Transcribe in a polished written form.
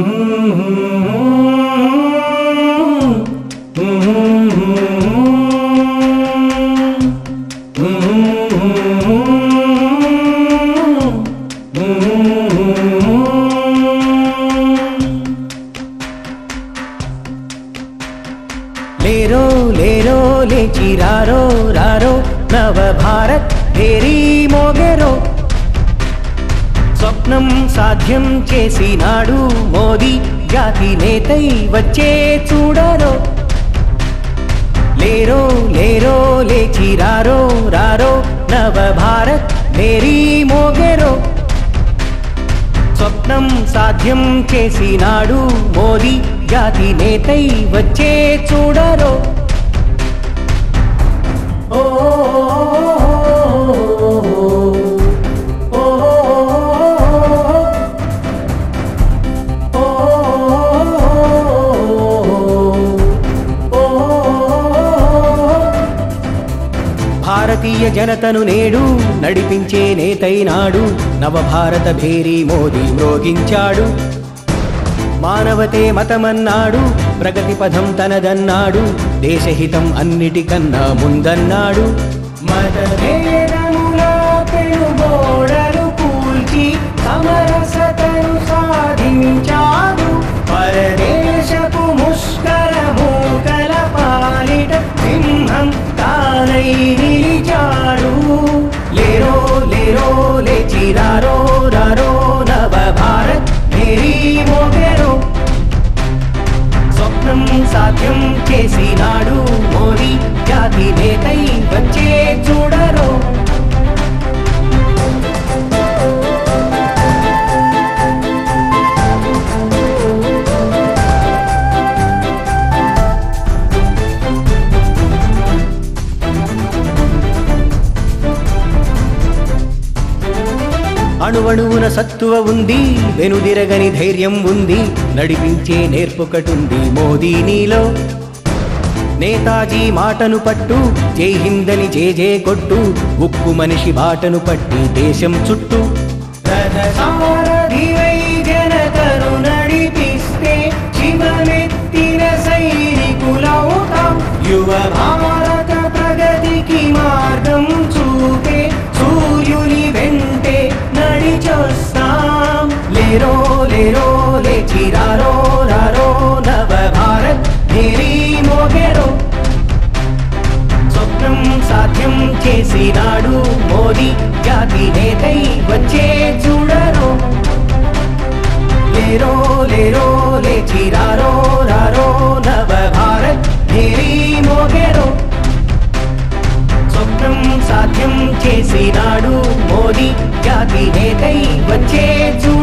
लेरो लेरो ले चिरारो रारो नव भारत भेरी मोगेरो स्वप्नं साध्यं चेसी नाडू मोदी जाति नेतै वच्चे चूडरो लेरो लेरो ले चिरारो रारो नव भारत भेरी मोगेरो स्वप्नं साध्यं चेसी नाडू मोदी जाति नेतै वच्चे चूडरो भारतीय जनतनु नेडू नडिपिंचे नेतैनाडू नव भारत भेरी मोदी మ్రోగించాడు మానవతే మతమన్నాడు ప్రగతి పదం తనదన్నాడు దేశహితం అన్నిటికన్నా ముందన్నాడు మతభేదములో పెనుగోడలు కూల్చి సమరసతను సాధించాడు పరదేశపు ముష్కర మూకల పాలిట సింహం తానై నిలిచాడు లేరో లేరో లేచిరారో రారో నవ భారత్ भेरी मोगेरो स्वप्नं साध्यं चेसी नाडू मोदी जाति नेतै वच्चे चूडरो అణువణువున సత్తువ ఉంది వెనుదిరగని ధైర్యం ఉంది నడిపించే నేర్పుకటుంది మోదీ నీలో నేతాజీ మాటను పట్టు జై హిందని జే జే కొట్టు ఉక్కు మనిషి బాటను పట్టి దేశం చుట్టూ రథసారథివై జనతను నడిపిస్తే చివనెత్తిన సైనికులవుతాం యువ భారత ప్రగతికి మార్గం చూపే సూర్యుని వెంటే लेरो लेरो ले चिरारो रारो नव भारत भेरी मोगेरो स्वप्नं साध्यं चेसी नाडू मोदी जाति नेतै वच्चे चूडरो लेरो लेरो ले चिरारो रारो नव भारत भेरी मोगेरो स्वप्नं साध्यं चेसी नाडू मोदी जाति नेतै वच्चे